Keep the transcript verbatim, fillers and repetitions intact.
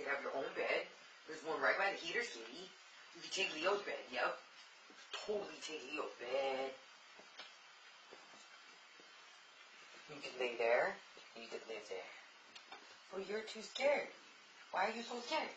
You could have your own bed. There's one right by the heater kitty. You could take Leo's bed, yep. Totally take Leo's bed. You could lay there. You could lay there. Well, you're too scared. Why are you so scared?